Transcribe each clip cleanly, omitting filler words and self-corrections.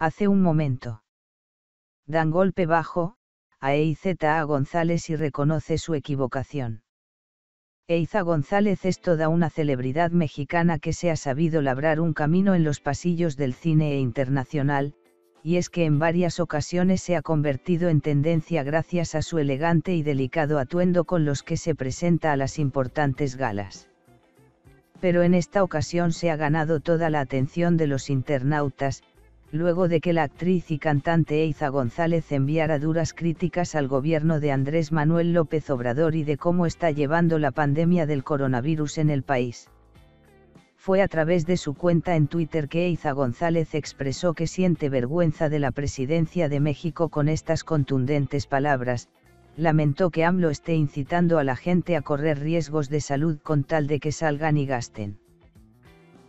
hace un momento. Dan golpe bajo a Eiza González y reconoce su equivocación. Eiza González es toda una celebridad mexicana que se ha sabido labrar un camino en los pasillos del cine internacional, y es que en varias ocasiones se ha convertido en tendencia gracias a su elegante y delicado atuendo con los que se presenta a las importantes galas. Pero en esta ocasión se ha ganado toda la atención de los internautas, luego de que la actriz y cantante Eiza González enviara duras críticas al gobierno de Andrés Manuel López Obrador y de cómo está llevando la pandemia del coronavirus en el país. Fue a través de su cuenta en Twitter que Eiza González expresó que siente vergüenza de la presidencia de México con estas contundentes palabras. Lamentó que AMLO esté incitando a la gente a correr riesgos de salud con tal de que salgan y gasten.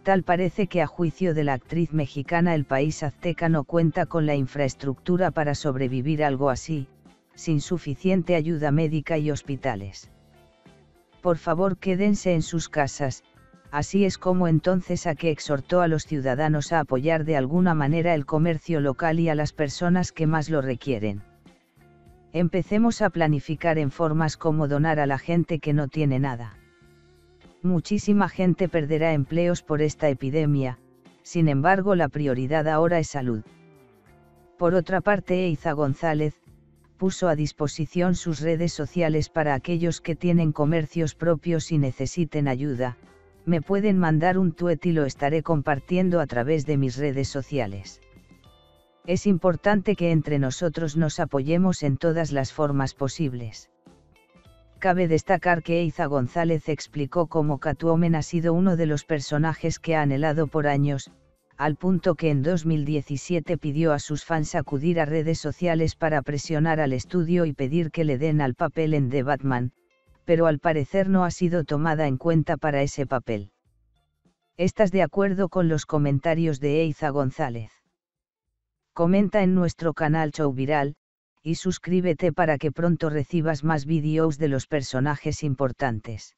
Tal parece que a juicio de la actriz mexicana el país azteca no cuenta con la infraestructura para sobrevivir algo así, sin suficiente ayuda médica y hospitales. Por favor quédense en sus casas, así es como entonces a que exhortó a los ciudadanos a apoyar de alguna manera el comercio local y a las personas que más lo requieren. Empecemos a planificar en formas como donar a la gente que no tiene nada. Muchísima gente perderá empleos por esta epidemia, sin embargo la prioridad ahora es salud. Por otra parte, Eiza González puso a disposición sus redes sociales para aquellos que tienen comercios propios y necesiten ayuda. Me pueden mandar un tuit y lo estaré compartiendo a través de mis redes sociales. Es importante que entre nosotros nos apoyemos en todas las formas posibles. Cabe destacar que Eiza González explicó cómo Catwoman ha sido uno de los personajes que ha anhelado por años, al punto que en 2017 pidió a sus fans acudir a redes sociales para presionar al estudio y pedir que le den al papel en The Batman, pero al parecer no ha sido tomada en cuenta para ese papel. ¿Estás de acuerdo con los comentarios de Eiza González? Comenta en nuestro canal Show Viral, y suscríbete para que pronto recibas más vídeos de los personajes importantes.